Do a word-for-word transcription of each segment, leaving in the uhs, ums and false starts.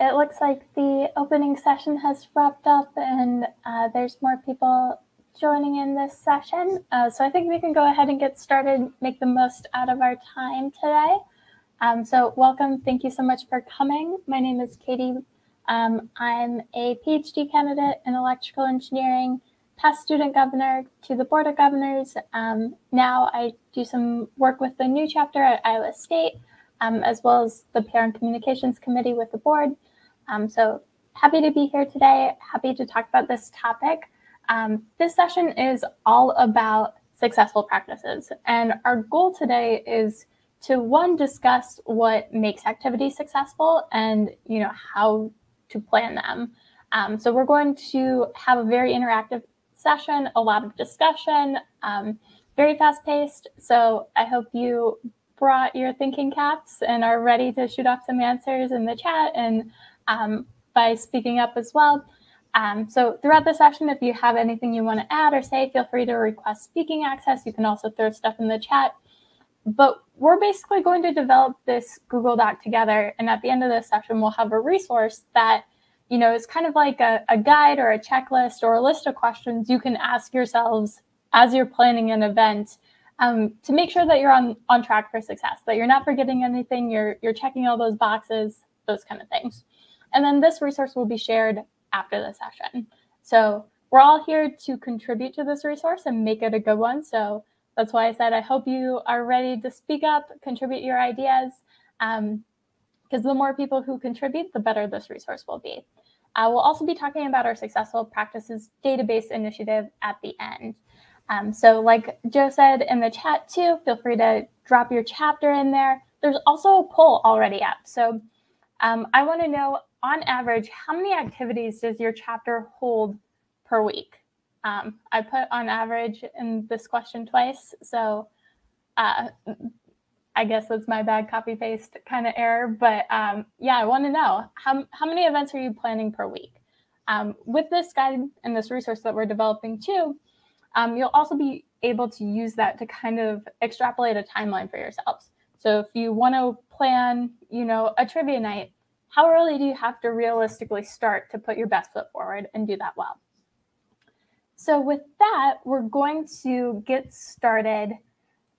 it looks like the opening session has wrapped up and uh, there's more people joining in this session. Uh, so I think we can go ahead and get started, make the most out of our time today. Um, so welcome, thank you so much for coming. My name is Katie. Um, I'm a PhD candidate in electrical engineering, past student governor to the Board of Governors. Um, now I do some work with the new chapter at Iowa State, um, as well as the P R and Communications Committee with the board. Um, so happy to be here today, happy to talk about this topic. Um, this session is all about successful practices. And our goal today is to, one, discuss what makes activities successful and, you know, how to plan them. Um, so we're going to have a very interactive session, a lot of discussion, um, very fast-paced. So I hope you brought your thinking caps and are ready to shoot off some answers in the chat and um, by speaking up as well. Um, so throughout the session, if you have anything you want to add or say, feel free to request speaking access. You can also throw stuff in the chat. But we're basically going to develop this Google Doc together. And at the end of this session, we'll have a resource that, you know, is kind of like a, a guide or a checklist or a list of questions you can ask yourselves as you're planning an event um, to make sure that you're on, on track for success, that you're not forgetting anything, you're, you're checking all those boxes, those kind of things. And then this resource will be shared after the session. So we're all here to contribute to this resource and make it a good one. So that's why I said, I hope you are ready to speak up, contribute your ideas, um, because the more people who contribute, the better this resource will be. Uh, we'll also be talking about our Successful Practices Database Initiative at the end. Um, so like Joe said in the chat too, feel free to drop your chapter in there. There's also a poll already up. So um, I wanna know, on average, how many activities does your chapter hold per week? Um, I put on average in this question twice, so uh, I guess that's my bad copy paste kind of error. But um, yeah, I want to know how how many events are you planning per week? Um, with this guide and this resource that we're developing too, um, you'll also be able to use that to kind of extrapolate a timeline for yourselves. So if you want to plan, you know, a trivia night, how early do you have to realistically start to put your best foot forward and do that well? So with that, we're going to get started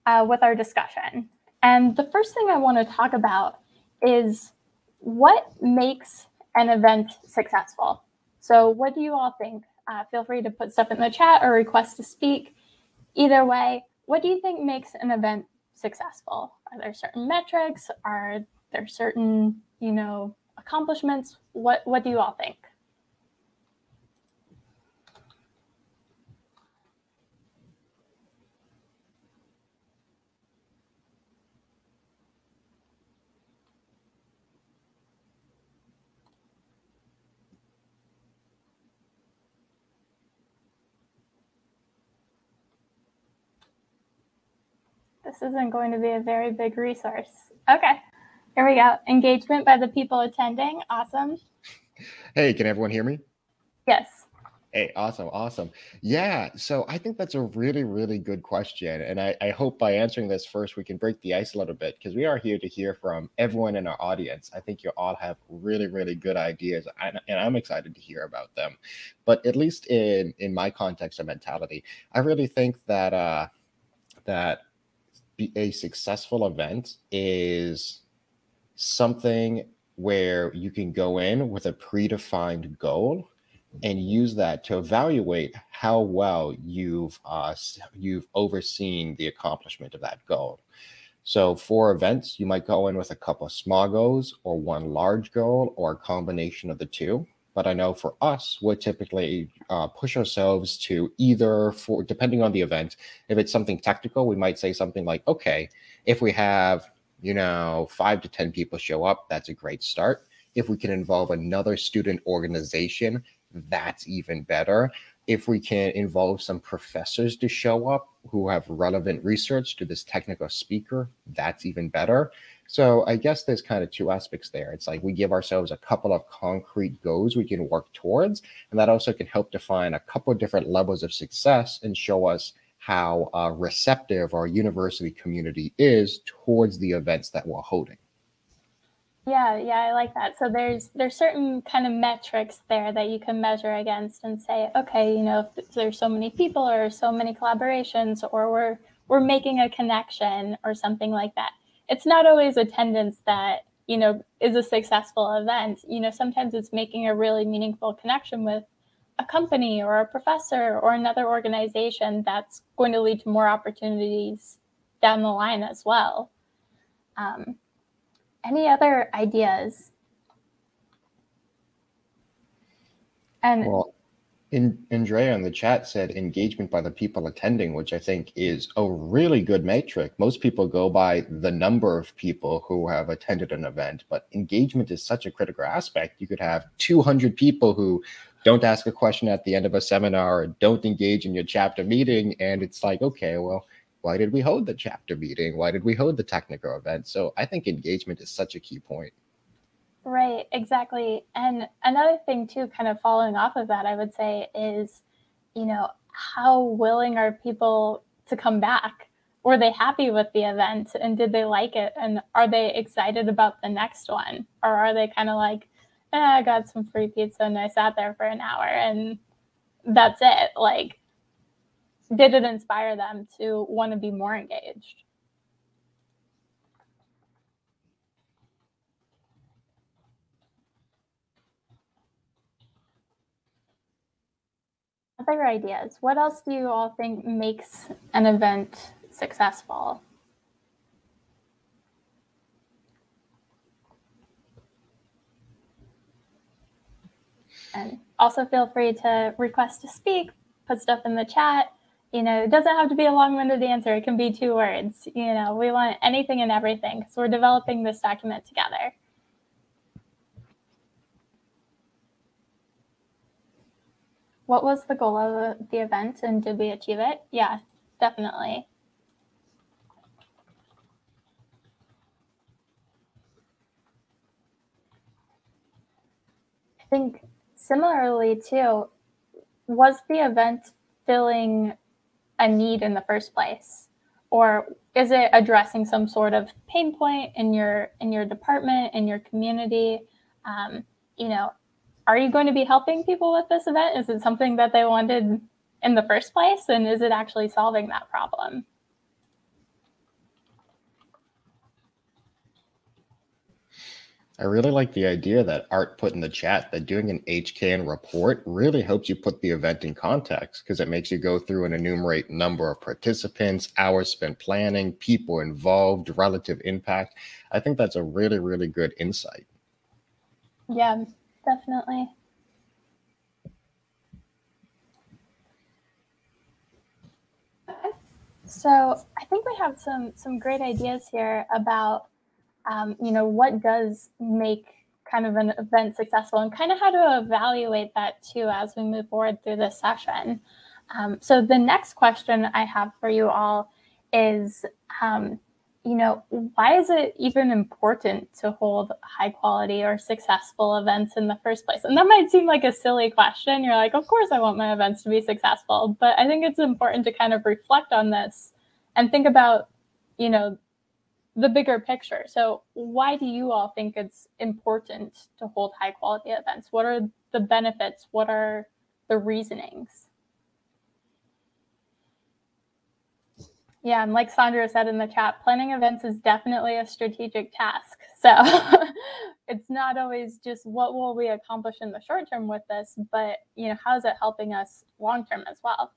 uh, with our discussion. And the first thing I want to talk about is what makes an event successful. So what do you all think? Uh, feel free to put stuff in the chat or request to speak. Either way, what do you think makes an event successful? Are there certain metrics? Are there certain, you know, accomplishments? What what do you all think? This isn't going to be a very big resource. Okay, here we go. Engagement by the people attending. Awesome. Hey, can everyone hear me? Yes. Hey, awesome, awesome. Yeah, so I think that's a really, really good question. And I, I hope by answering this first, we can break the ice a little bit, because we are here to hear from everyone in our audience. I think you all have really, really good ideas, and I'm excited to hear about them. But at least in, in my context and mentality, I really think that, uh, that a successful event is something where you can go in with a predefined goal and use that to evaluate how well you've uh, you've overseen the accomplishment of that goal. So for events, you might go in with a couple of small goals or one large goal or a combination of the two. But I know for us, we'll typically uh, push ourselves to either, for, depending on the event, if it's something technical, we might say something like, okay, if we have, you know, five to ten people show up, that's a great start. If we can involve another student organization, that's even better. If we can involve some professors to show up who have relevant research to this technical speaker, that's even better. So I guess there's kind of two aspects there. It's like we give ourselves a couple of concrete goals we can work towards, and that also can help define a couple of different levels of success and show us how uh, receptive our university community is towards the events that we're holding. Yeah, yeah, I like that. So there's there's certain kind of metrics there that you can measure against and say, okay, you know, if there's so many people or so many collaborations, or we're we're making a connection or something like that. It's not always attendance that, you know, is a successful event. You know, sometimes it's making a really meaningful connection with a company or a professor or another organization that's going to lead to more opportunities down the line as well. Um, Any other ideas? And well, in, Andrea in the chat said engagement by the people attending, which I think is a really good metric. Most people go by the number of people who have attended an event, but engagement is such a critical aspect. You could have two hundred people who don't ask a question at the end of a seminar or don't engage in your chapter meeting, and it's like, okay, well, why did we hold the chapter meeting? Why did we hold the technical event? So I think engagement is such a key point. Right, exactly. And another thing too, kind of following off of that, I would say is, you know, how willing are people to come back? Were they happy with the event and did they like it? And are they excited about the next one? Or are they kind of like, eh, I got some free pizza and I sat there for an hour and that's it. Like, did it inspire them to want to be more engaged? Other ideas. What else do you all think makes an event successful? And also feel free to request to speak, put stuff in the chat. You know, it doesn't have to be a long-winded answer. It can be two words. You know, we want anything and everything because we're developing this document together. What was the goal of the event and did we achieve it? Yeah, definitely. I think similarly too, was the event filling a need in the first place, or is it addressing some sort of pain point in your in your department, in your community? Um, you know, are you going to be helping people with this event? Is it something that they wanted in the first place, and is it actually solving that problem? I really like the idea that Art put in the chat that doing an H K N report really helps you put the event in context, because it makes you go through and enumerate number of participants, hours spent planning, people involved, relative impact. I think that's a really, really good insight. Yeah, definitely. Okay. So I think we have some, some great ideas here about Um, you know, what does make kind of an event successful and kind of how to evaluate that too as we move forward through this session. Um, so the next question I have for you all is, um, you know, why is it even important to hold high quality or successful events in the first place? And that might seem like a silly question. You're like, of course I want my events to be successful, but I think it's important to kind of reflect on this and think about, you know, the bigger picture. So why do you all think it's important to hold high quality events? What are the benefits? What are the reasonings? Yeah, and like Sandra said in the chat, planning events is definitely a strategic task. So it's not always just what will we accomplish in the short term with this, but you know, how is it helping us long term as well?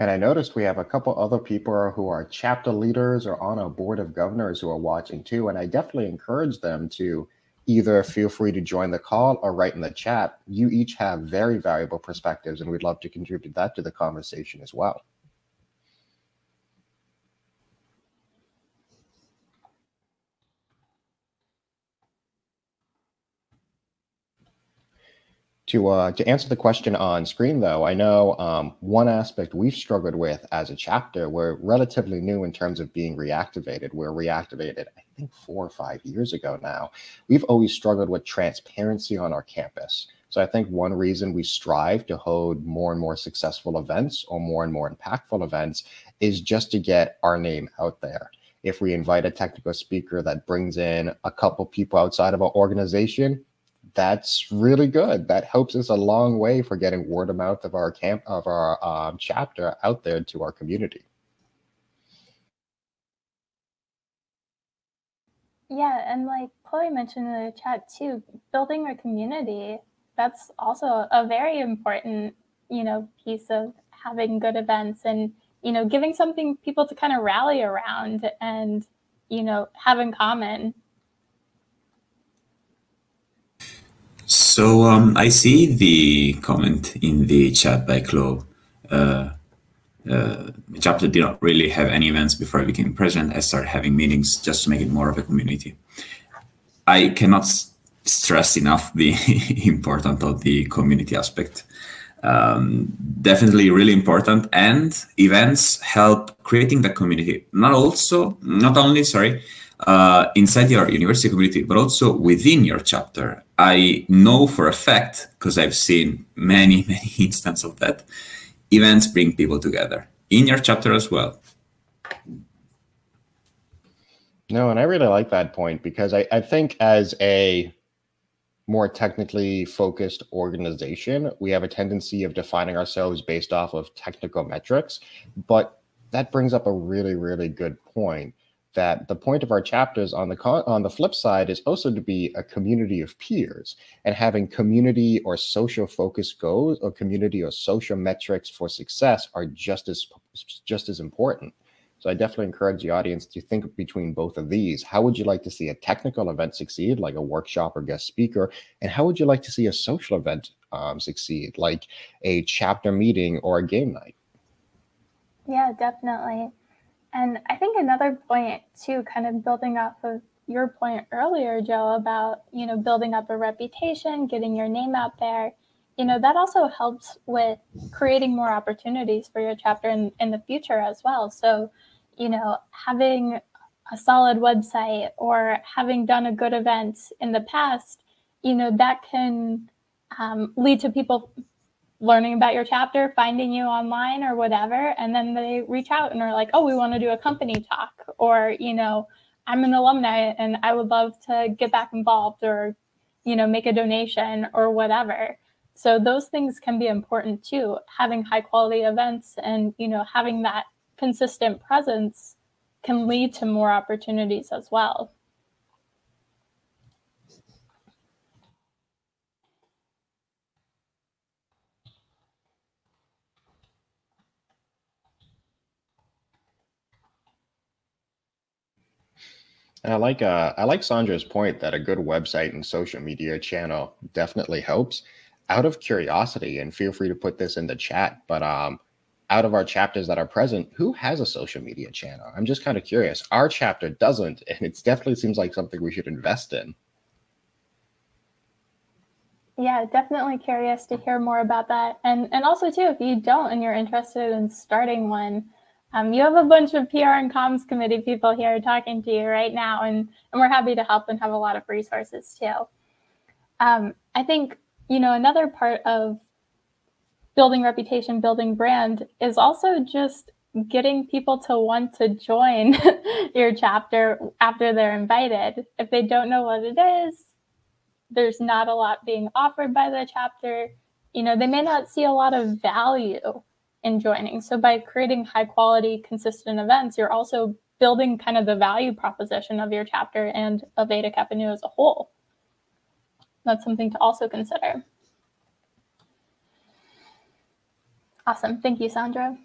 And I noticed we have a couple other people who are chapter leaders or on a board of governors who are watching too. And I definitely encourage them to either feel free to join the call or write in the chat. You each have very valuable perspectives and we'd love to contribute that to the conversation as well. To, uh, to answer the question on screen, though, I know um, one aspect we've struggled with as a chapter, we're relatively new in terms of being reactivated. We're reactivated, I think, four or five years ago now. We've always struggled with transparency on our campus. So I think one reason we strive to hold more and more successful events or more and more impactful events is just to get our name out there. If we invite a technical speaker that brings in a couple people outside of our organization, that's really good. That helps us a long way for getting word of mouth of our camp, of our um, chapter out there to our community. Yeah, and like Chloe mentioned in the chat too, building a community, that's also a very important, you know, piece of having good events and, you know, giving something people to kind of rally around and, you know, have in common. So um, I see the comment in the chat by Chloe. Uh, uh, the chapter did not really have any events before I became president. I started having meetings just to make it more of a community. I cannot stress enough the importance of the community aspect. Um, definitely really important, and events help creating the community. Not also, not only, sorry, uh, inside your university community, but also within your chapter. I know for a fact, because I've seen many, many instances of that, events bring people together in your chapter as well. No, and I really like that point, because I, I think as a more technically focused organization, we have a tendency of defining ourselves based off of technical metrics, but that brings up a really, really good point, that the point of our chapters on the con on the flip side is also to be a community of peers, and having community or social focus goals or community or social metrics for success are just as, just as important. So I definitely encourage the audience to think between both of these. How would you like to see a technical event succeed, like a workshop or guest speaker? And how would you like to see a social event um, succeed, like a chapter meeting or a game night? Yeah, definitely. And I think another point too, kind of building off of your point earlier, Joe, about, you know, building up a reputation, getting your name out there, you know, that also helps with creating more opportunities for your chapter in, in the future as well. So, you know, having a solid website or having done a good event in the past, you know, that can um, lead to people learning about your chapter, finding you online or whatever, and then they reach out and are like, oh, we want to do a company talk, or, you know, I'm an alumni and I would love to get back involved, or, you know, make a donation or whatever. So those things can be important too, having high quality events and, you know, having that consistent presence can lead to more opportunities as well. And I like uh, I like Sandra's point that a good website and social media channel definitely helps. Out of curiosity, and feel free to put this in the chat, but um, out of our chapters that are present, who has a social media channel? I'm just kind of curious. Our chapter doesn't, and it definitely seems like something we should invest in. Yeah, definitely curious to hear more about that. And, and also too, if you don't and you're interested in starting one, um, you have a bunch of P R and comms committee people here talking to you right now, and, and we're happy to help and have a lot of resources too. Um, I think, you know, another part of building reputation, building brand is also just getting people to want to join your chapter after they're invited. If they don't know what it is, there's not a lot being offered by the chapter. You know, they may not see a lot of value in joining. So by creating high quality, consistent events, you're also building kind of the value proposition of your chapter and of Eta Kappa Nu as a whole. That's something to also consider. Awesome. Thank you, Sandra.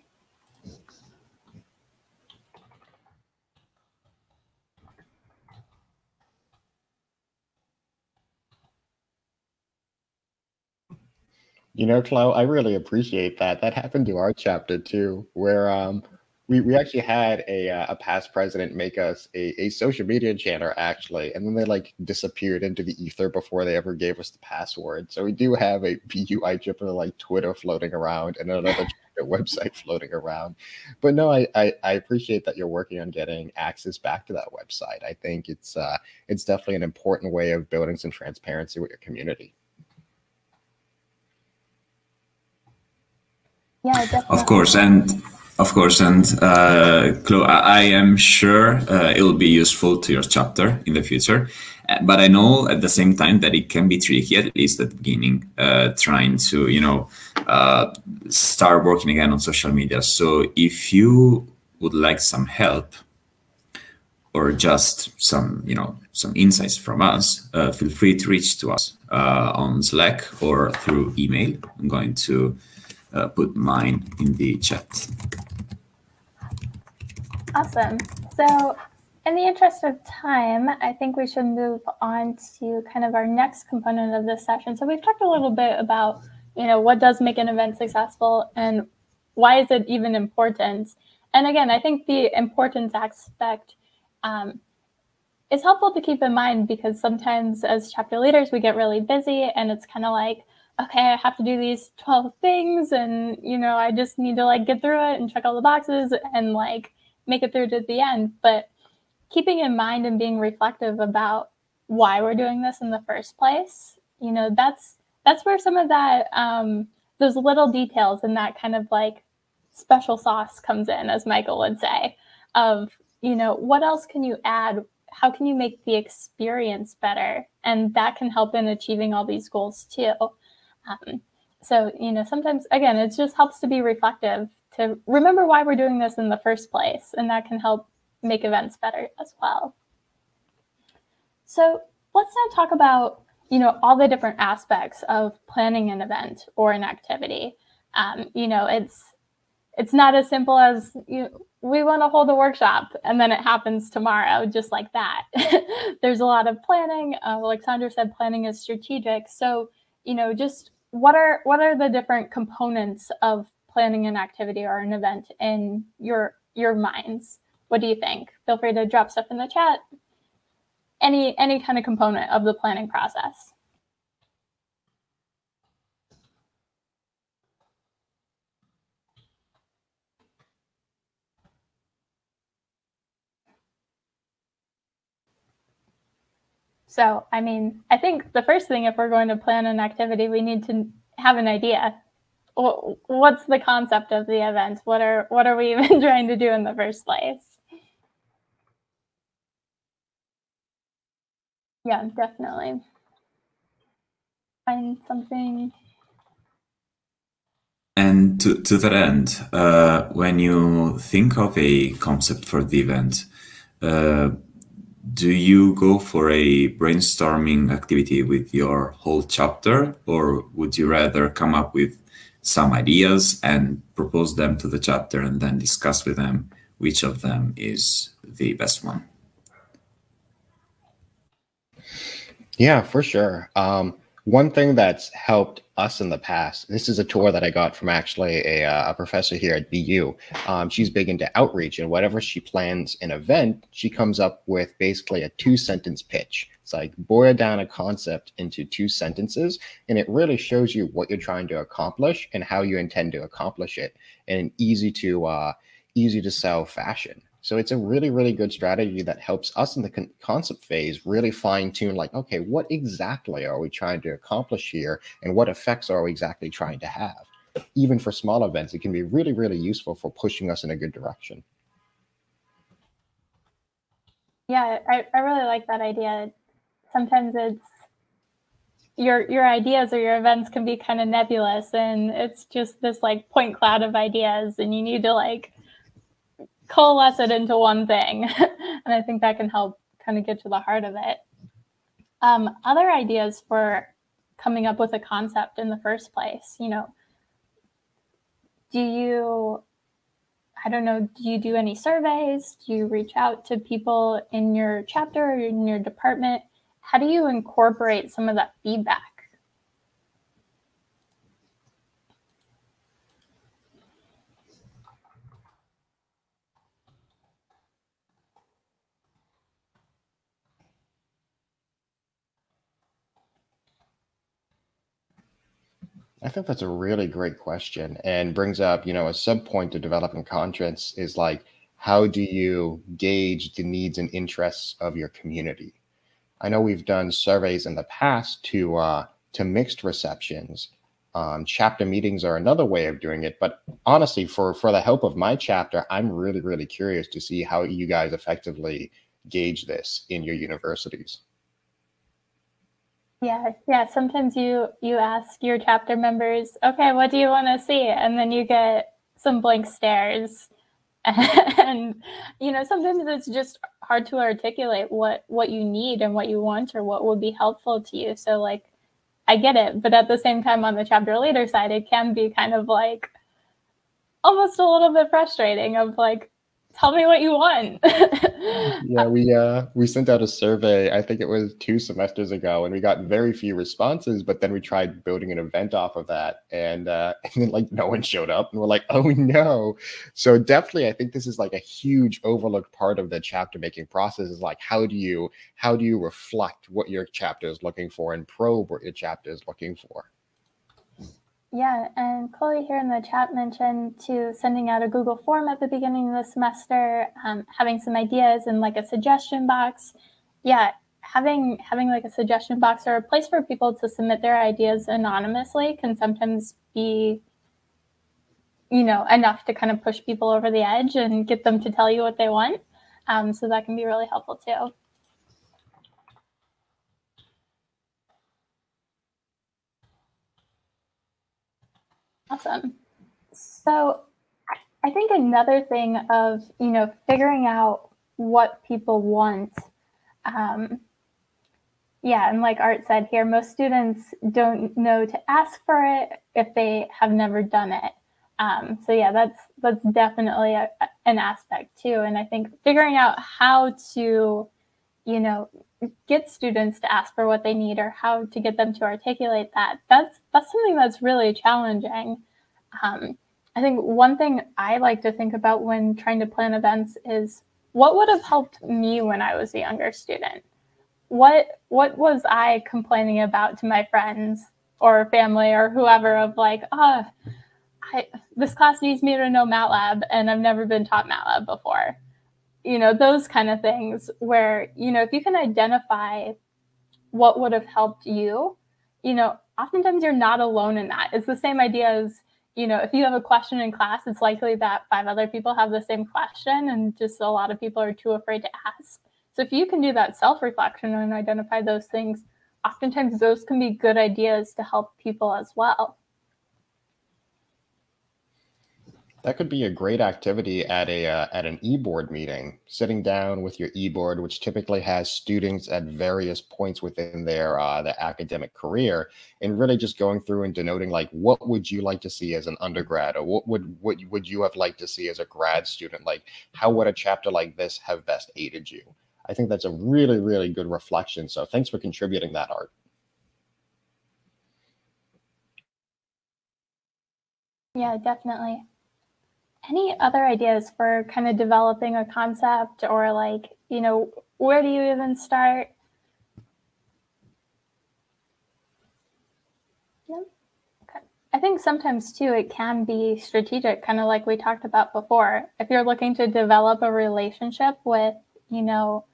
You know, Chloe, I really appreciate that. That happened to our chapter too, where um, we, we actually had a, uh, a past president make us a, a social media channel, actually, and then they like disappeared into the ether before they ever gave us the password. So we do have a B U I triple like Twitter floating around and another website floating around. But no, I, I, I appreciate that you're working on getting access back to that website. I think it's, uh, it's definitely an important way of building some transparency with your community. Yeah, definitely. Of course, and Of course, and uh, Chloe, I am sure uh, it will be useful to your chapter in the future. But I know at the same time that it can be tricky, at least at the beginning, uh, trying to, you know, uh, start working again on social media. So if you would like some help or just some, you know, some insights from us, uh, feel free to reach to us uh, on Slack or through email. I'm going to Uh, put mine in the chat. Awesome. So in the interest of time, I think we should move on to kind of our next component of this session. So we've talked a little bit about, you know, what does make an event successful and why is it even important? And again, I think the importance aspect um, is helpful to keep in mind, because sometimes as chapter leaders, we get really busy and it's kind of like, okay, I have to do these twelve things and, you know, I just need to like get through it and check all the boxes and like make it through to the end. But keeping in mind and being reflective about why we're doing this in the first place, you know, that's that's where some of that, um, those little details and that kind of like special sauce comes in, as Michael would say, of, you know, what else can you add? How can you make the experience better? And that can help in achieving all these goals too. Um, so, you know, sometimes, again, it just helps to be reflective, to remember why we're doing this in the first place, and that can help make events better as well. So let's now talk about, you know, all the different aspects of planning an event or an activity. Um, you know, it's, it's not as simple as, you know, we want to hold a workshop and then it happens tomorrow, just like that. There's a lot of planning. Uh, Alexandra said planning is strategic. So, you know, just what are what are the different components of planning an activity or an event in your your minds? What do you think? Feel free to drop stuff in the chat. Any any kind of component of the planning process. So, I mean, I think the first thing, if we're going to plan an activity, we need to have an idea. What's the concept of the event? What are what are we even trying to do in the first place? Yeah, definitely. Find something. And to, to that end, uh, when you think of a concept for the event, uh, do you go for a brainstorming activity with your whole chapter, or would you rather come up with some ideas and propose them to the chapter and then discuss with them which of them is the best one? Yeah, for sure. Um, one thing that's helped us in the past, this is a tour that I got from actually a, uh, a professor here at B U. Um, she's big into outreach, and whatever she plans an event, she comes up with basically a two sentence pitch. It's like boil down a concept into two sentences, and it really shows you what you're trying to accomplish and how you intend to accomplish it in an easy to, uh, easy to sell fashion. So it's a really, really good strategy that helps us in the con concept phase really fine tune, like, okay, what exactly are we trying to accomplish here? And what effects are we exactly trying to have? Even for small events, it can be really, really useful for pushing us in a good direction. Yeah, I, I really like that idea. Sometimes it's your, your ideas or your events can be kind of nebulous, and it's just this like point cloud of ideas, and you need to like coalesce it into one thing. And I think that can help kind of get to the heart of it. Um, other ideas for coming up with a concept in the first place, you know, do you, I don't know, do you do any surveys? Do you reach out to people in your chapter or in your department? How do you incorporate some of that feedback? I think that's a really great question, and brings up, you know, a sub point of developing conscience is like, how do you gauge the needs and interests of your community? I know we've done surveys in the past to, uh, to mixed receptions, Um, chapter meetings are another way of doing it. But honestly, for, for the help of my chapter, I'm really, really curious to see how you guys effectively gauge this in your universities. Yeah, yeah. Sometimes you, you ask your chapter members, okay, what do you want to see? And then you get some blank stares. And, you know, sometimes it's just hard to articulate what, what you need and what you want or what will be helpful to you. So, like, I get it. But at the same time, on the chapter leader side, it can be kind of like almost a little bit frustrating of like, tell me what you want. Yeah, we uh, we sent out a survey, I think it was two semesters ago, and we got very few responses, but then we tried building an event off of that. And, uh, and then like no one showed up and we're like, oh no. So definitely, I think this is like a huge overlooked part of the chapter making process is like, how do you, how do you reflect what your chapter is looking for and probe what your chapter is looking for? Yeah, and Chloe here in the chat mentioned to sending out a Google form at the beginning of the semester, um, having some ideas and like a suggestion box. Yeah, having having like a suggestion box or a place for people to submit their ideas anonymously can sometimes be, you know, enough to kind of push people over the edge and get them to tell you what they want. Um, so that can be really helpful too. Awesome. So I think another thing of, you know, figuring out what people want. Um, yeah. And like Art said here, most students don't know to ask for it if they have never done it. Um, so, yeah, that's that's definitely a, an aspect, too. And I think figuring out how to, you know, get students to ask for what they need or how to get them to articulate that, that's that's something that's really challenging. Um, I think one thing I like to think about when trying to plan events is what would have helped me when I was a younger student? What, what was I complaining about to my friends or family or whoever of like, oh, I, this class needs me to know MATLAB and I've never been taught MATLAB before. You know, those kind of things where, you know, if you can identify what would have helped you, you know, oftentimes you're not alone in that. It's the same idea as, you know, if you have a question in class, it's likely that five other people have the same question and just a lot of people are too afraid to ask. So if you can do that self-reflection and identify those things, oftentimes those can be good ideas to help people as well. That could be a great activity at a uh, at an e-board meeting, sitting down with your e-board, which typically has students at various points within their, uh, their academic career, and really just going through and denoting, like, what would you like to see as an undergrad, or what would, what would you have liked to see as a grad student? Like, how would a chapter like this have best aided you? I think that's a really, really good reflection. So thanks for contributing that, Art. Yeah, definitely. Any other ideas for kind of developing a concept or like, you know, where do you even start? Yeah. Okay. I think sometimes, too, it can be strategic, kind of like we talked about before. If you're looking to develop a relationship with, you know,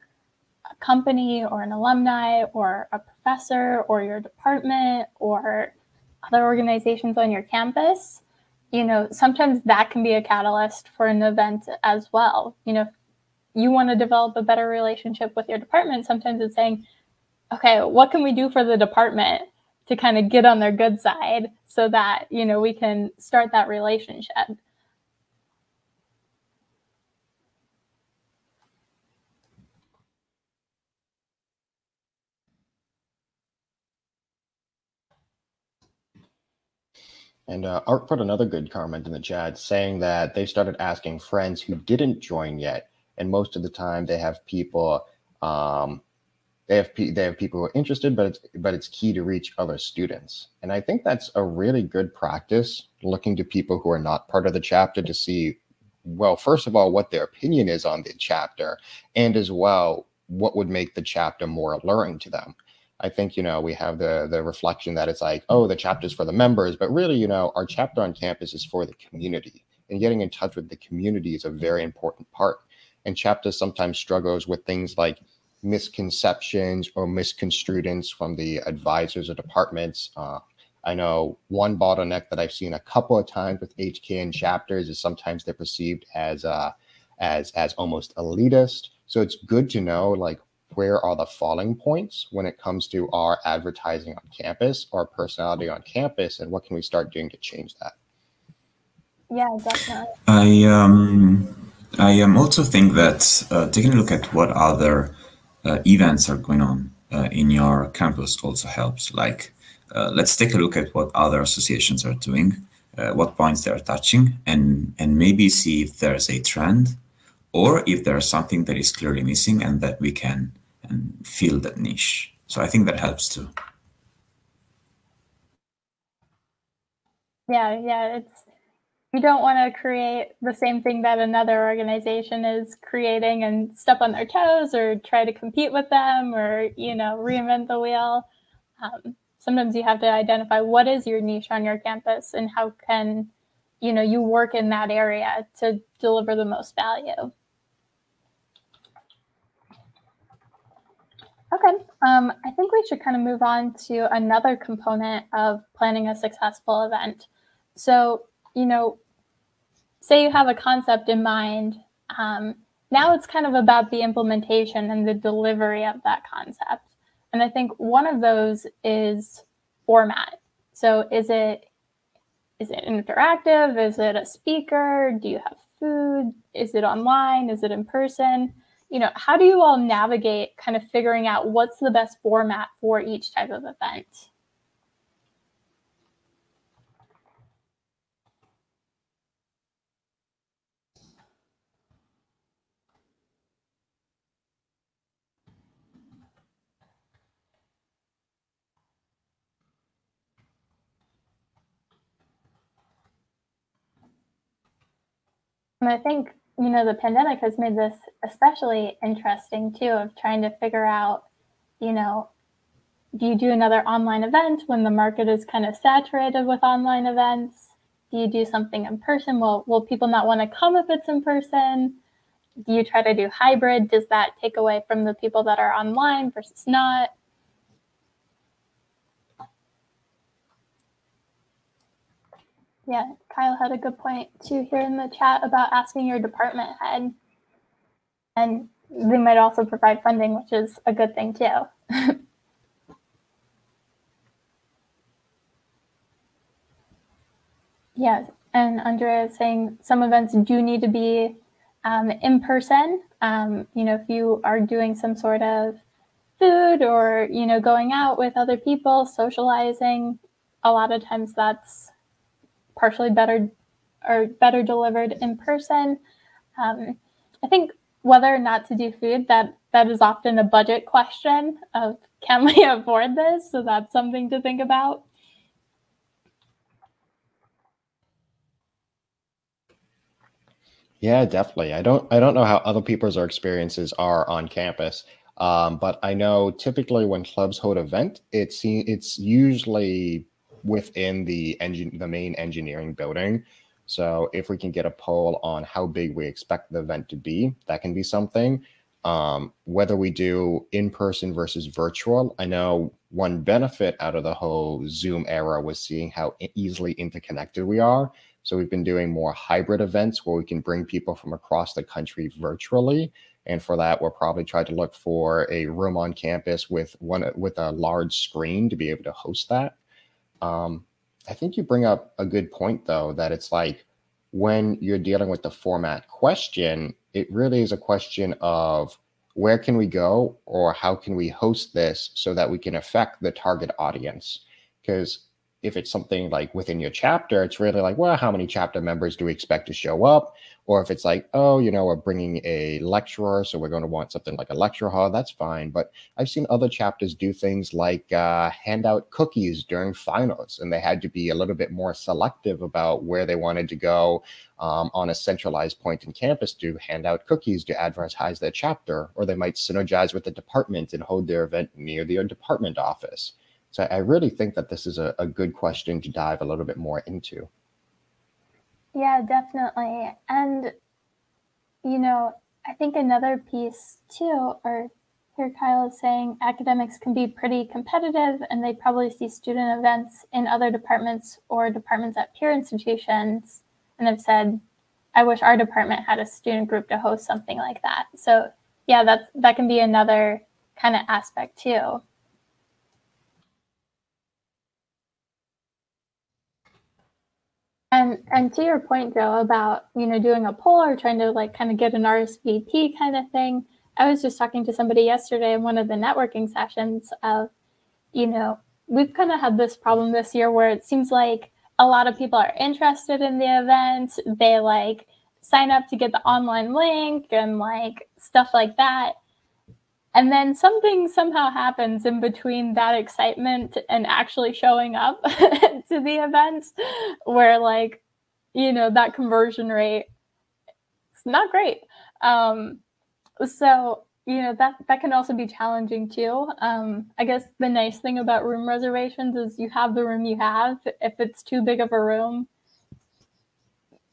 a company or an alumni or a professor or your department or other organizations on your campus, you know, sometimes that can be a catalyst for an event as well. You know, if you want to develop a better relationship with your department, sometimes it's saying, okay, what can we do for the department to kind of get on their good side so that, you know, we can start that relationship. And uh, Art put another good comment in the chat saying that they started asking friends who didn't join yet. And most of the time they have people, um, they have, pe they have people who are interested, but it's, but it's key to reach other students. And I think that's a really good practice, looking to people who are not part of the chapter to see, well, first of all, what their opinion is on the chapter, and as well, what would make the chapter more alluring to them. I think, you know, we have the, the reflection that it's like, oh, the chapter's for the members, but really, you know, our chapter on campus is for the community, and getting in touch with the community is a very important part. And chapters sometimes struggles with things like misconceptions or misconstruance from the advisors or departments. Uh, I know one bottleneck that I've seen a couple of times with H K N chapters is sometimes they're perceived as uh, as as almost elitist. So it's good to know, like, where are the falling points when it comes to our advertising on campus or personality on campus, and what can we start doing to change that? Yeah, definitely. I um I um also think that uh, taking a look at what other uh, events are going on uh, in your campus also helps. Like, uh, let's take a look at what other associations are doing, uh, what points they are touching, and and maybe see if there's a trend, or if there's something that is clearly missing and that we can and fill that niche. So I think that helps too. Yeah, yeah, it's, you don't want to create the same thing that another organization is creating and step on their toes or try to compete with them or, you know, reinvent the wheel. Um, sometimes you have to identify what is your niche on your campus and how can, you know, you work in that area to deliver the most value. Okay, um, I think we should kind of move on to another component of planning a successful event. So, you know, say you have a concept in mind. Um, now it's kind of about the implementation and the delivery of that concept. And I think one of those is format. So is it is it interactive? Is it a speaker? Do you have food? Is it online? Is it in person? You know, how do you all navigate kind of figuring out what's the best format for each type of event? And I think, you know, the pandemic has made this especially interesting too, of trying to figure out, you know, do you do another online event when the market is kind of saturated with online events? Do you do something in person? Will, will people not want to come if it's in person? Do you try to do hybrid? Does that take away from the people that are online versus not? Yeah, Kyle had a good point too here in the chat about asking your department head. And they might also provide funding, which is a good thing too. Yes, and Andrea is saying some events do need to be um, in person. Um, you know, if you are doing some sort of food or, you know, going out with other people, socializing, a lot of times that's partially better or better delivered in person. Um, I think whether or not to do food, that that is often a budget question of can we afford this? So that's something to think about. Yeah, definitely. I don't I don't know how other people's or experiences are on campus, um, but I know typically when clubs hold an event, it's it's usually within the engine the main engineering building. So if we can get a poll on how big we expect the event to be, that can be something. Um whether we do in person versus virtual, I know one benefit out of the whole Zoom era was seeing how easily interconnected we are. So we've been doing more hybrid events where we can bring people from across the country virtually, and for that we'll probably try to look for a room on campus with one with a large screen to be able to host that. Um, I think you bring up a good point, though, that it's like when you're dealing with the format question, it really is a question of where can we go or how can we host this so that we can affect the target audience? Because if it's something like within your chapter, it's really like, well, how many chapter members do we expect to show up? Or if it's like, oh, you know, we're bringing a lecturer, so we're going to want something like a lecture hall, that's fine. But I've seen other chapters do things like uh, hand out cookies during finals, and they had to be a little bit more selective about where they wanted to go um, on a centralized point in campus to hand out cookies to advertise their chapter, or they might synergize with the department and hold their event near their department office. So I really think that this is a, a good question to dive a little bit more into. Yeah, definitely. And, you know, I think another piece too, or Here Kyle is saying academics can be pretty competitive and they probably see student events in other departments or departments at peer institutions. And I've said, I wish our department had a student group to host something like that. So yeah, that's, that can be another kind of aspect too. And, and to your point, Joe, about, you know, doing a poll or trying to like kind of get an R S V P kind of thing. I was just talking to somebody yesterday in one of the networking sessions of, you know, we've kind of had this problem this year where it seems like a lot of people are interested in the event. They like sign up to get the online link and like stuff like that. And then something somehow happens in between that excitement and actually showing up to the event where, like, you know, that conversion rate, it's not great. Um, so, you know, that, that can also be challenging too. Um, I guess the nice thing about room reservations is you have the room you have. If it's too big of a room,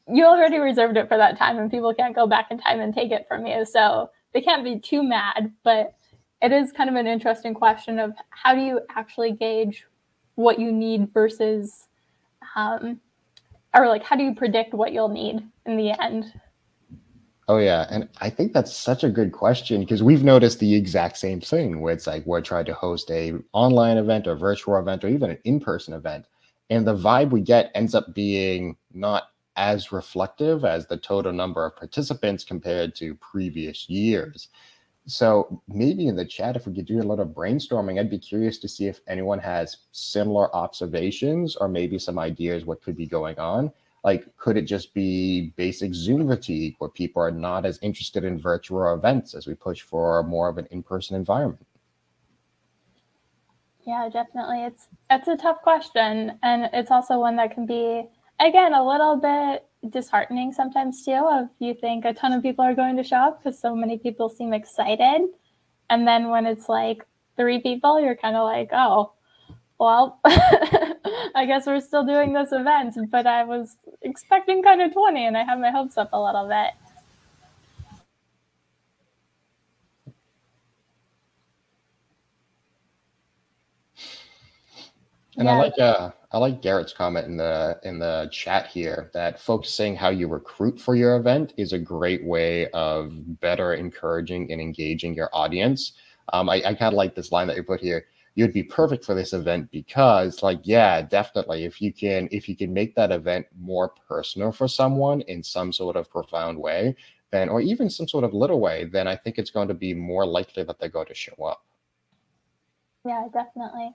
you already reserved it for that time and people can't go back in time and take it from you. So they can't be too mad, but it is kind of an interesting question of how do you actually gauge what you need versus, um, or like, how do you predict what you'll need in the end? Oh yeah, and I think that's such a good question because we've noticed the exact same thing where it's like we're trying to host a online event or virtual event or even an in-person event, and the vibe we get ends up being not as reflective as the total number of participants compared to previous years. So maybe in the chat, if we could do a little brainstorming, I'd be curious to see if anyone has similar observations or maybe some ideas what could be going on. Like, could it just be basic Zoom fatigue where people are not as interested in virtual events as we push for more of an in-person environment? Yeah, definitely. It's, it's a tough question. And it's also one that can be, again, a little bit disheartening sometimes too, if you think a ton of people are going to show up because so many people seem excited. And then when it's like three people, you're kind of like, oh, well, I guess we're still doing this event, but I was expecting kind of twenty and I have my hopes up a little bit. And yeah. I like uh, I like Garrett's comment in the in the chat here that focusing how you recruit for your event is a great way of better encouraging and engaging your audience. Um, I, I kind of like this line that you put here. You'd be perfect for this event because, like, yeah, definitely. If you can, if you can make that event more personal for someone in some sort of profound way, then, or even some sort of little way, then I think it's going to be more likely that they're going to show up. Yeah, definitely.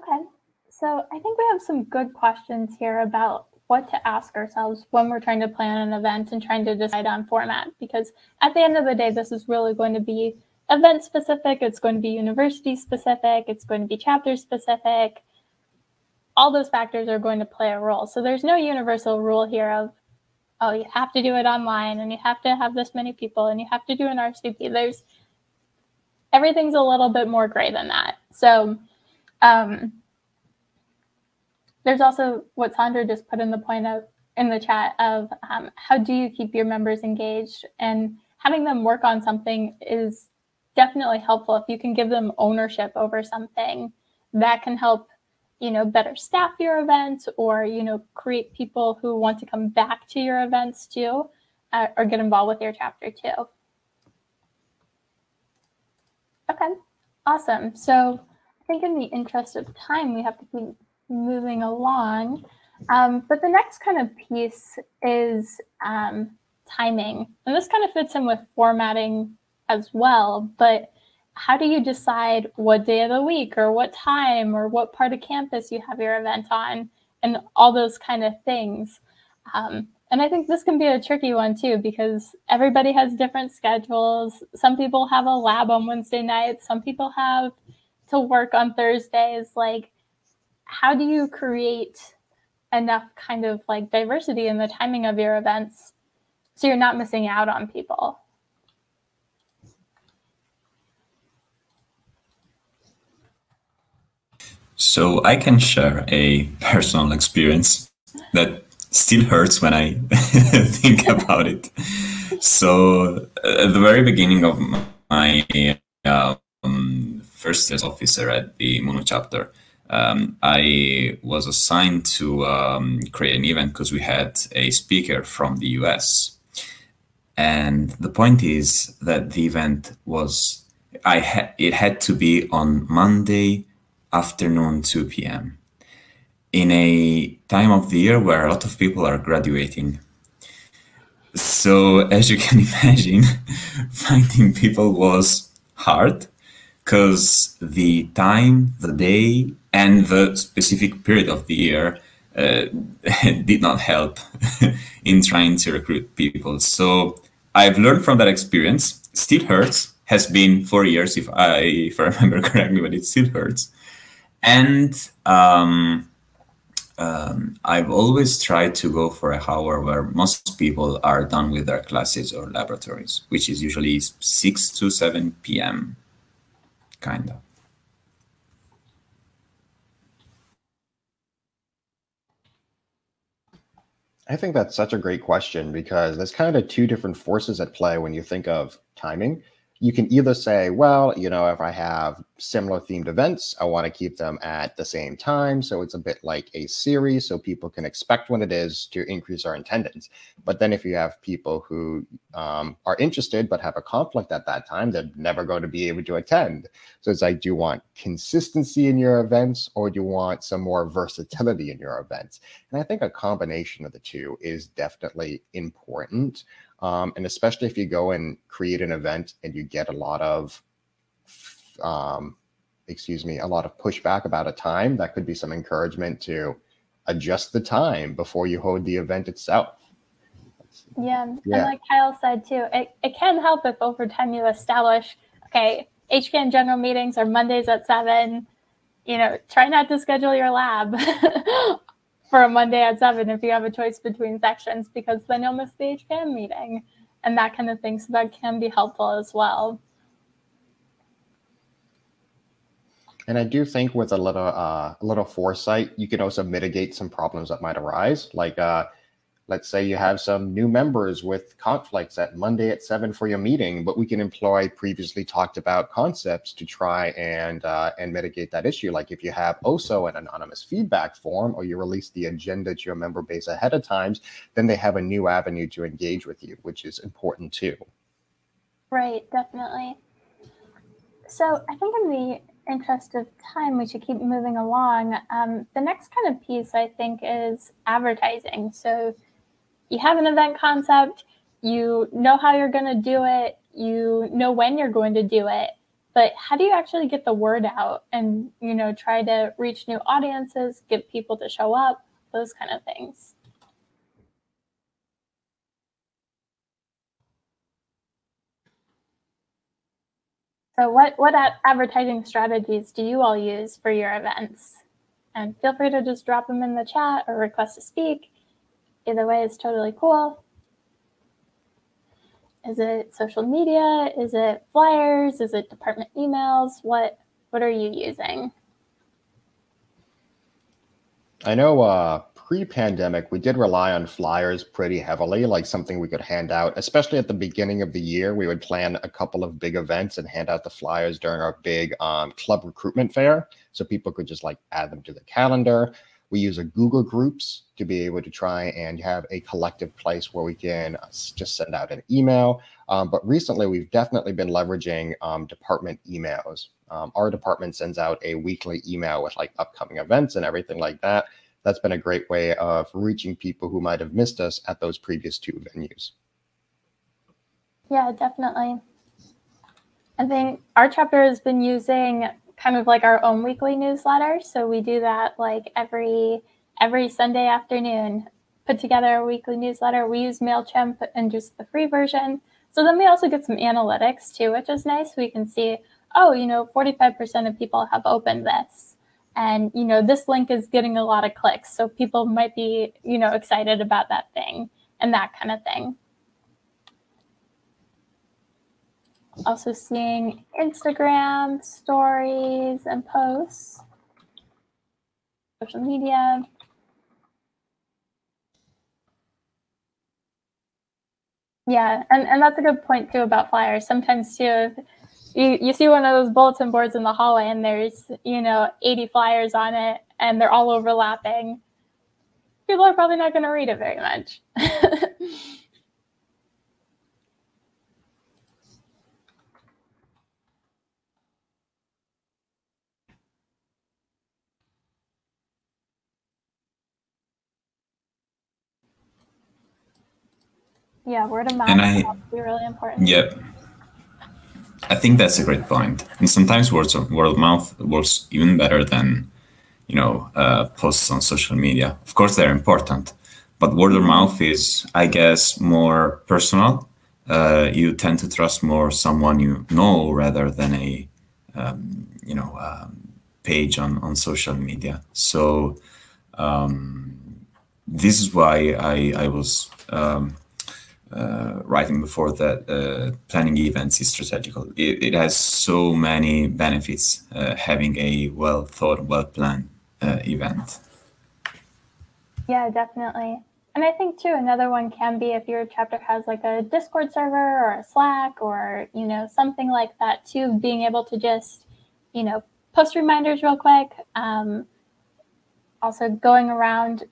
Okay, so I think we have some good questions here about what to ask ourselves when we're trying to plan an event and trying to decide on format, because at the end of the day, this is really going to be event specific, it's going to be university specific, it's going to be chapter specific. All those factors are going to play a role. So there's no universal rule here of, oh, you have to do it online and you have to have this many people and you have to do an R S V P. There's, everything's a little bit more gray than that. So Um, there's also what Sandra just put in the point of in the chat of um, how do you keep your members engaged, and having them work on something is definitely helpful. If you can give them ownership over something, that can help, you know, better staff your events, or, you know, create people who want to come back to your events too, uh, or get involved with your chapter too. Okay, awesome. So I think in the interest of time, we have to keep moving along. Um, but the next kind of piece is um, timing. And this kind of fits in with formatting as well, but how do you decide what day of the week or what time or what part of campus you have your event on and all those kind of things? Um, and I think this can be a tricky one too, because everybody has different schedules. Some people have a lab on Wednesday nights, some people have to work on Thursdays. Like, how do you create enough kind of like diversity in the timing of your events so you're not missing out on people? So I can share a personal experience that still hurts when I think about it. So at the very beginning of my um, first sales officer at the Mono chapter, um, I was assigned to um, create an event because we had a speaker from the U S. And the point is that the event was, I ha it had to be on Monday afternoon, two P M in a time of the year where a lot of people are graduating. So as you can imagine, finding people was hard because the time, the day, and the specific period of the year uh, did not help in trying to recruit people. So I've learned from that experience. Still hurts. Has been four years, if I if I remember correctly, but it still hurts. And um, um, I've always tried to go for an hour where most people are done with their classes or laboratories, which is usually six to seven P M kind of. I think that's such a great question because there's kind of two different forces at play when you think of timing. You can either say, well, you know, if I have similar themed events, I want to keep them at the same time. So it's a bit like a series so people can expect when it is to increase our attendance. But then if you have people who um, are interested but have a conflict at that time, they're never going to be able to attend. So it's like, do you want consistency in your events or do you want some more versatility in your events? And I think a combination of the two is definitely important. Um, and especially if you go and create an event and you get a lot of, um, excuse me, a lot of pushback about a time, that could be some encouragement to adjust the time before you hold the event itself. Yeah, yeah. And like Kyle said too, it, it can help if over time you establish, okay, H C A N general meetings are Mondays at seven, you know, try not to schedule your lab for a Monday at seven if you have a choice between sections, because then you'll miss the H C A N meeting and that kind of thing. So that can be helpful as well. And I do think with a little, uh, a little foresight, you can also mitigate some problems that might arise. Like, uh, let's say you have some new members with conflicts at Monday at seven for your meeting, but we can employ previously talked about concepts to try and uh, and mitigate that issue. Like if you have also an anonymous feedback form or you release the agenda to your member base ahead of times, then they have a new avenue to engage with you, which is important too. Right, definitely. So I think in the interest of time, we should keep moving along. Um, the next kind of piece I think is advertising. So you have an event concept, you know how you're going to do it, you know when you're going to do it, but how do you actually get the word out and, you know, try to reach new audiences, get people to show up, those kind of things? So what, what advertising strategies do you all use for your events? And feel free to just drop them in the chat or request to speak. Either way is totally cool. Is it social media? Is it flyers? Is it department emails? What what are you using? I know uh, pre-pandemic, we did rely on flyers pretty heavily, like something we could hand out, especially at the beginning of the year. We would plan a couple of big events and hand out the flyers during our big um, club recruitment fair. So people could just like add them to the calendar. We use a Google Groups to be able to try and have a collective place where we can just send out an email. Um, but recently, we've definitely been leveraging um, department emails. Um, our department sends out a weekly email with like upcoming events and everything like that. That's been a great way of reaching people who might have missed us at those previous two venues. Yeah, definitely. I think our chapter has been using kind of like our own weekly newsletter. So we do that like every every Sunday afternoon, put together a weekly newsletter. We use MailChimp and just the free version. So then we also get some analytics too, which is nice. We can see, oh, you know, forty-five percent of people have opened this. And, you know, this link is getting a lot of clicks. So people might be, you know, excited about that thing and that kind of thing. Also seeing Instagram stories and posts, social media. Yeah, and, and that's a good point too about flyers. Sometimes too, you, you see one of those bulletin boards in the hallway and there's, you know, eighty flyers on it and they're all overlapping. People are probably not going to read it very much. Yeah, word of mouth is probably really important. Yep. I think that's a great point. And sometimes words of, word of mouth works even better than, you know, uh, posts on social media. Of course, they're important, but word of mouth is, I guess, more personal. Uh, you tend to trust more someone you know rather than a, um, you know, um, page on, on social media. So um, this is why I, I was... Um, Uh, writing before that uh, planning events is strategical. It, it has so many benefits uh, having a well thought, well planned uh, event. Yeah, definitely. And I think too, another one can be if your chapter has like a Discord server or a Slack or, you know, something like that too, being able to just, you know, post reminders real quick. Um, also going around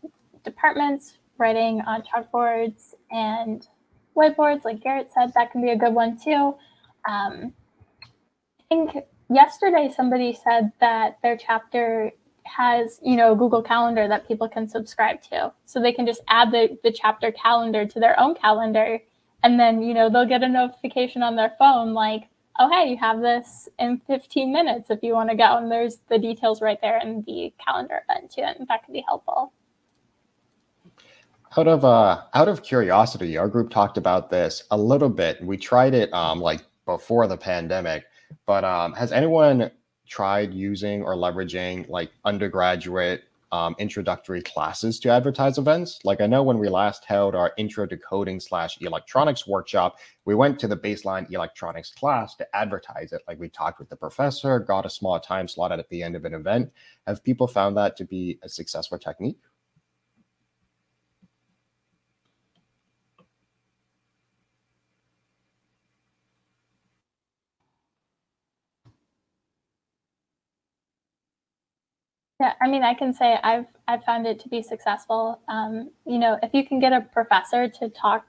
departments, writing on chalkboards and whiteboards, like Garrett said, that can be a good one too. Um, I think yesterday somebody said that their chapter has, you know, a Google Calendar that people can subscribe to. So they can just add the, the chapter calendar to their own calendar. And then, you know, they'll get a notification on their phone like, oh, hey, you have this in fifteen minutes if you want to go. And there's the details right there in the calendar event too. And that can be helpful. Out of uh, out of curiosity, our group talked about this a little bit. We tried it um, like before the pandemic, but um, has anyone tried using or leveraging like undergraduate um, introductory classes to advertise events? Like I know when we last held our intro to coding slash electronics workshop, we went to the baseline electronics class to advertise it. Like we talked with the professor, got a small time slot at the end of an event. Have people found that to be a successful technique? Yeah, I mean, I can say I've I've found it to be successful. Um, you know, if you can get a professor to talk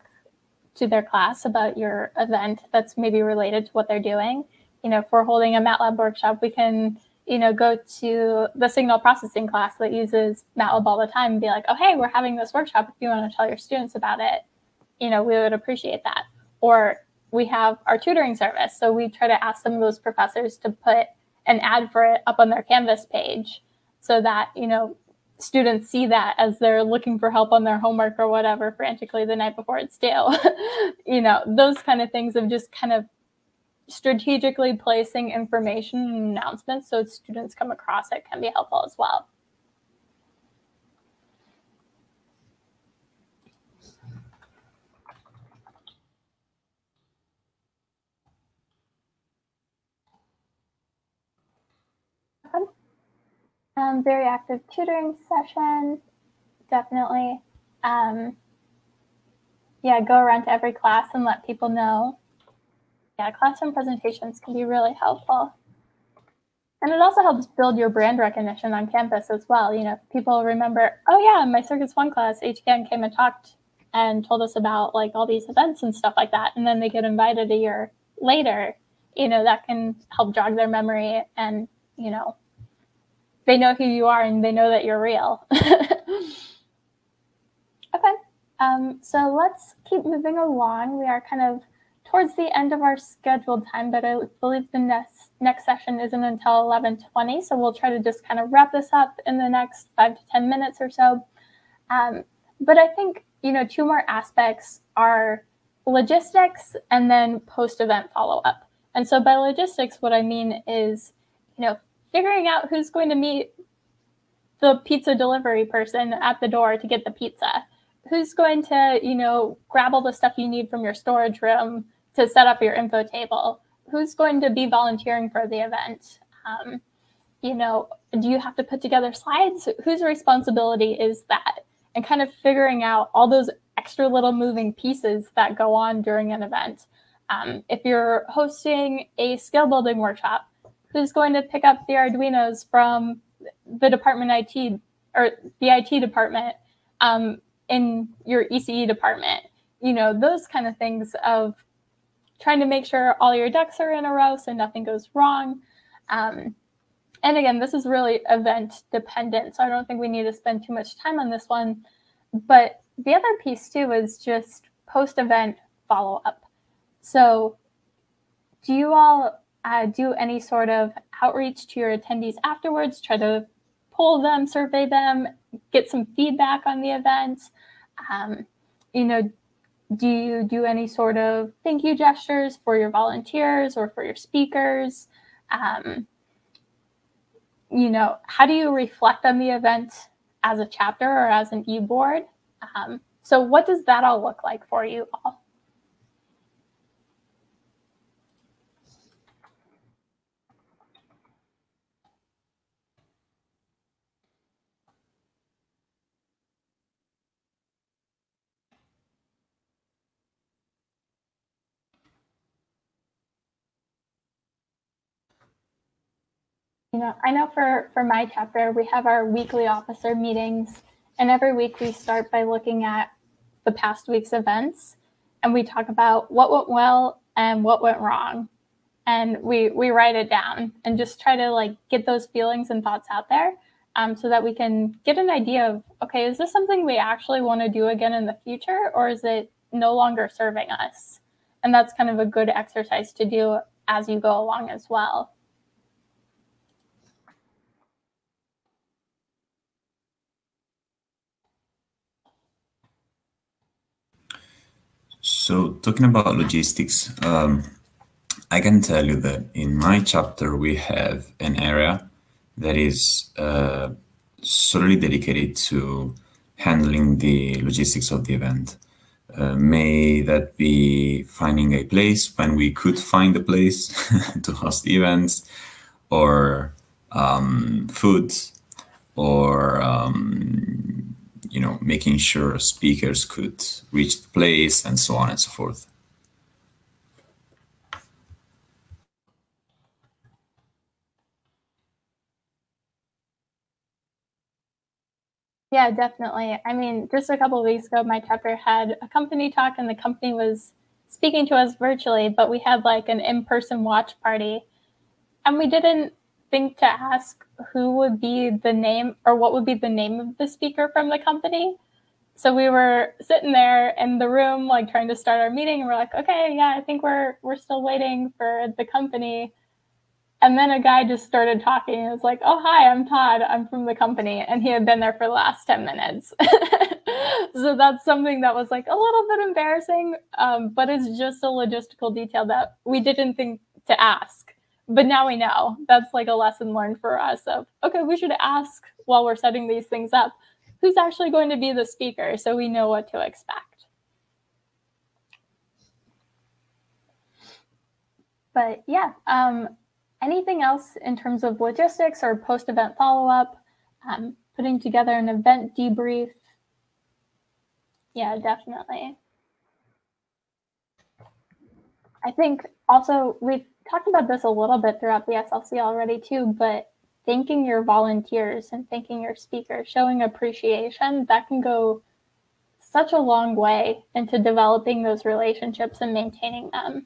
to their class about your event that's maybe related to what they're doing, you know, if we're holding a MATLAB workshop, we can, you know, go to the signal processing class that uses MATLAB all the time and be like, oh, hey, we're having this workshop. If you want to tell your students about it, you know, we would appreciate that. Or we have our tutoring service. So we try to ask some of those professors to put an ad for it up on their Canvas page, so that, you know, students see that as they're looking for help on their homework or whatever frantically the night before it's due. You know, those kind of things of just kind of strategically placing information and announcements so students come across it can be helpful as well. Um, very active tutoring session, definitely. Um, yeah, go around to every class and let people know. Yeah, classroom presentations can be really helpful. And it also helps build your brand recognition on campus as well. You know, people remember, oh yeah, my Circuits One class, H K N came and talked and told us about like all these events and stuff like that. And then they get invited a year later. You know, that can help jog their memory and, you know, they know who you are and they know that you're real. Okay, um, so let's keep moving along. We are kind of towards the end of our scheduled time, but I believe the next, next session isn't until eleven twenty. So we'll try to just kind of wrap this up in the next five to ten minutes or so. Um, but I think, you know, two more aspects are logistics and then post-event follow-up. And so by logistics, what I mean is, you know, figuring out who's going to meet the pizza delivery person at the door to get the pizza, who's going to, you know, grab all the stuff you need from your storage room to set up your info table, who's going to be volunteering for the event, um, you know, do you have to put together slides? Whose responsibility is that? And kind of figuring out all those extra little moving pieces that go on during an event. Um, if you're hosting a skill building workshop, who's going to pick up the Arduinos from the department I T or the I T department um, in your E C E department? You know, those kind of things of trying to make sure all your ducks are in a row so nothing goes wrong. Um, and again, this is really event dependent, so I don't think we need to spend too much time on this one. But the other piece too is just post-event follow-up. So do you all uh, do any sort of outreach to your attendees afterwards, try to poll them, survey them, get some feedback on the event? Um, you know, do you do any sort of thank you gestures for your volunteers or for your speakers? Um, you know, how do you reflect on the event as a chapter or as an e-board? Um, so what does that all look like for you all? You know, I know for, for my chapter, we have our weekly officer meetings, and every week we start by looking at the past week's events, and we talk about what went well and what went wrong. And we, we write it down and just try to like get those feelings and thoughts out there um, so that we can get an idea of, okay, is this something we actually want to do again in the future, or is it no longer serving us? And that's kind of a good exercise to do as you go along as well. So talking about logistics, um, I can tell you that in my chapter, we have an area that is uh, solely dedicated to handling the logistics of the event. Uh, may that be finding a place when we could find a place to host the events, or um, food, or um, you know, making sure speakers could reach the place and so on and so forth. Yeah, definitely. I mean, just a couple of weeks ago, my chapter had a company talk, and the company was speaking to us virtually, but we had like an in-person watch party, and we didn't think to ask who would be the name or what would be the name of the speaker from the company. So we were sitting there in the room, like trying to start our meeting, and we're like, okay, yeah, I think we're we're still waiting for the company. And then a guy just started talking, and it was like, oh, hi, I'm Todd, I'm from the company. And he had been there for the last ten minutes. So that's something that was like a little bit embarrassing, um, but it's just a logistical detail that we didn't think to ask. But now we know. That's like a lesson learned for us of, okay, we should ask while we're setting these things up, who's actually going to be the speaker, so we know what to expect. But yeah, um, anything else in terms of logistics or post-event follow-up, um, putting together an event debrief? Yeah, definitely. I think also we've talked about this a little bit throughout the S L C already too, but thanking your volunteers and thanking your speakers, showing appreciation, that can go such a long way into developing those relationships and maintaining them.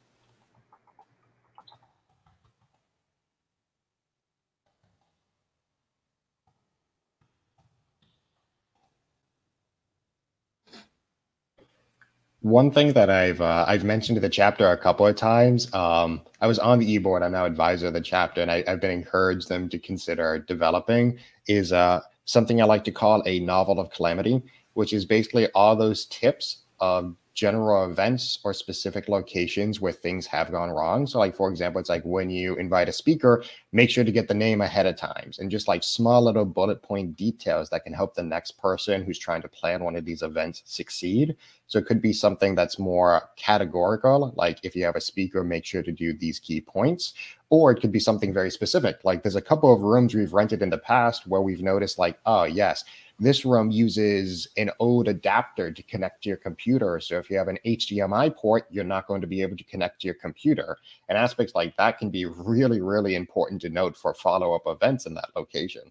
One thing that I've uh, I've mentioned to the chapter a couple of times, um, I was on the e-board, I'm now advisor of the chapter, and I, I've been encouraged them to consider developing, is uh, something I like to call a novel of calamity, which is basically all those tips of general events or specific locations where things have gone wrong. So like, for example, it's like when you invite a speaker, make sure to get the name ahead of times, and just like small little bullet point details that can help the next person who's trying to plan one of these events succeed. So it could be something that's more categorical, like if you have a speaker, make sure to do these key points. Or it could be something very specific, like there's a couple of rooms we've rented in the past where we've noticed like, oh yes, This room uses an old adapter to connect to your computer. So if you have an H D M I port, you're not going to be able to connect to your computer. And aspects like that can be really, really important to note for follow-up events in that location.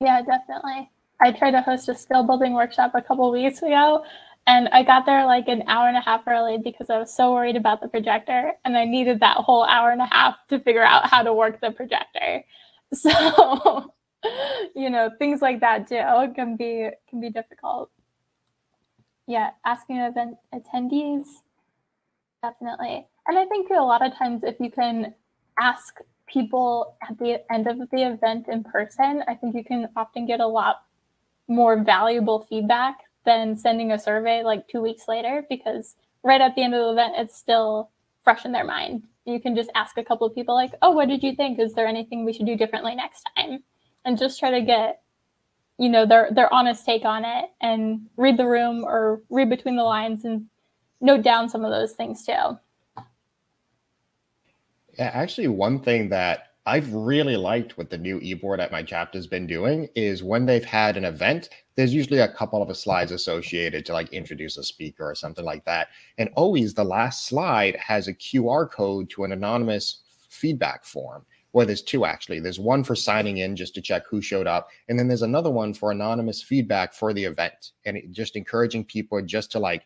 Yeah, definitely. I tried to host a skill building workshop a couple weeks ago, and I got there like an hour and a half early because I was so worried about the projector, and I needed that whole hour and a half to figure out how to work the projector. So, you know, things like that too can be can be difficult. Yeah, asking event attendees, definitely. And I think a lot of times if you can ask people at the end of the event in person, I think you can often get a lot more valuable feedback than sending a survey like two weeks later, because right at the end of the event, it's still fresh in their mind. You can just ask a couple of people like, oh, what did you think? Is there anything we should do differently next time? And just try to get, you know, their, their honest take on it, and read the room or read between the lines and note down some of those things too. Yeah, actually, one thing that I've really liked what the new eBoard at my chapter has been doing is when they've had an event, there's usually a couple of slides associated to like introduce a speaker or something like that. And always the last slide has a Q R code to an anonymous feedback form. Well, there's two actually. There's one for signing in just to check who showed up. And then there's another one for anonymous feedback for the event. And it, just encouraging people just to like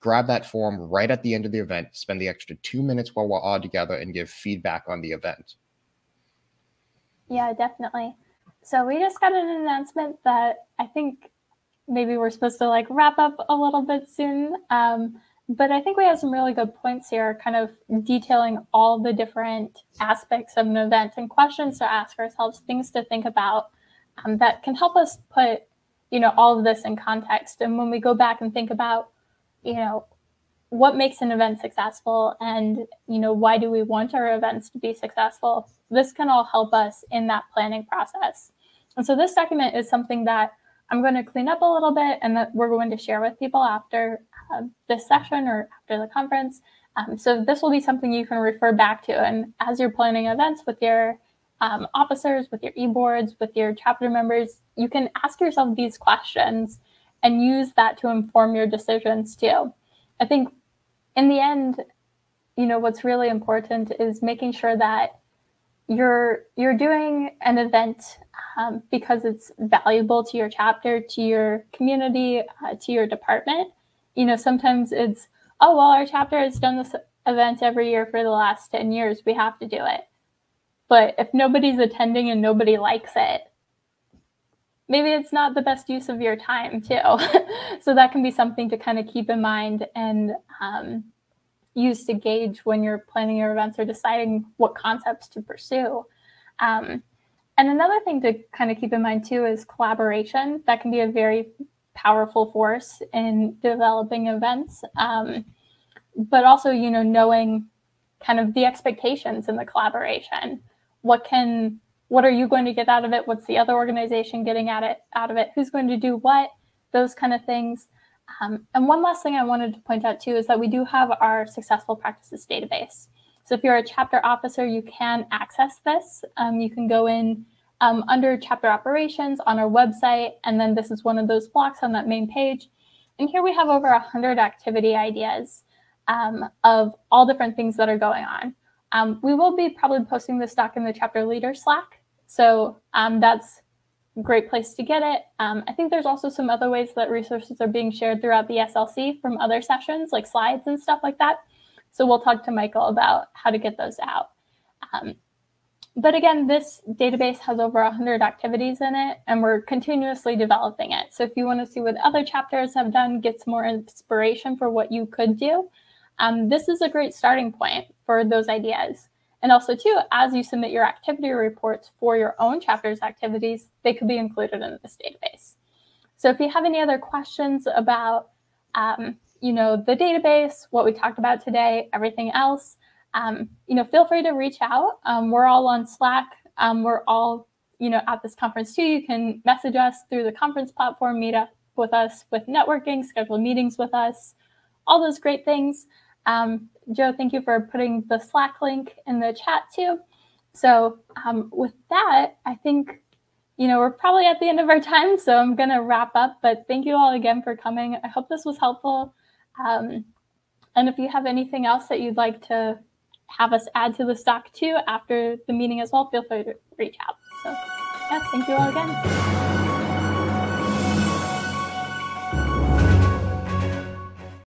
grab that form right at the end of the event, spend the extra two minutes while we're all together and give feedback on the event. Yeah, definitely. So we just got an announcement that I think maybe we're supposed to like wrap up a little bit soon. Um, but I think we have some really good points here, kind of detailing all the different aspects of an event and questions to ask ourselves, things to think about um, that can help us put, you know, all of this in context. And when we go back and think about, you know, what makes an event successful and, you know, why do we want our events to be successful? This can all help us in that planning process. And so this document is something that I'm going to clean up a little bit and that we're going to share with people after uh, this session or after the conference. Um, so this will be something you can refer back to. And as you're planning events with your um, officers, with your e-boards, with your chapter members, you can ask yourself these questions and use that to inform your decisions too. I think in the end, you know, what's really important is making sure that you're you're doing an event um, because it's valuable to your chapter, to your community, uh, to your department. You know, sometimes it's, oh, well, our chapter has done this event every year for the last ten years. We have to do it. But if nobody's attending and nobody likes it, maybe it's not the best use of your time too. So that can be something to kind of keep in mind and um, use to gauge when you're planning your events or deciding what concepts to pursue. Um, and another thing to kind of keep in mind too is collaboration. That can be a very powerful force in developing events. Um, but also, you know, knowing kind of the expectations in the collaboration. What can What are you going to get out of it? What's the other organization getting at it, out of it? Who's going to do what? Those kind of things. Um, and one last thing I wanted to point out too is that we do have our successful practices database. So if you're a chapter officer, you can access this. Um, you can go in um, under chapter operations on our website, and then this is one of those blocks on that main page. And here we have over one hundred activity ideas um, of all different things that are going on. Um, we will be probably posting this doc in the chapter leader Slack. So um, that's a great place to get it. Um, I think there's also some other ways that resources are being shared throughout the S L C from other sessions, like slides and stuff like that. So we'll talk to Michael about how to get those out. Um, but again, this database has over one hundred activities in it, and we're continuously developing it. So if you want to see what other chapters have done, get some more inspiration for what you could do, um, this is a great starting point for those ideas. And also too, as you submit your activity reports for your own chapter's activities, they could be included in this database. So if you have any other questions about, um, you know, the database, what we talked about today, everything else, um, you know, feel free to reach out. Um, we're all on Slack. Um, we're all, you know, at this conference too. You can message us through the conference platform, meet up with us with networking, schedule meetings with us, all those great things. Um, Joe, thank you for putting the Slack link in the chat too. So um, with that, I think, you know, we're probably at the end of our time, so I'm going to wrap up. But thank you all again for coming. I hope this was helpful. Um, and if you have anything else that you'd like to have us add to the doc too after the meeting as well, feel free to reach out. So yeah, thank you all again.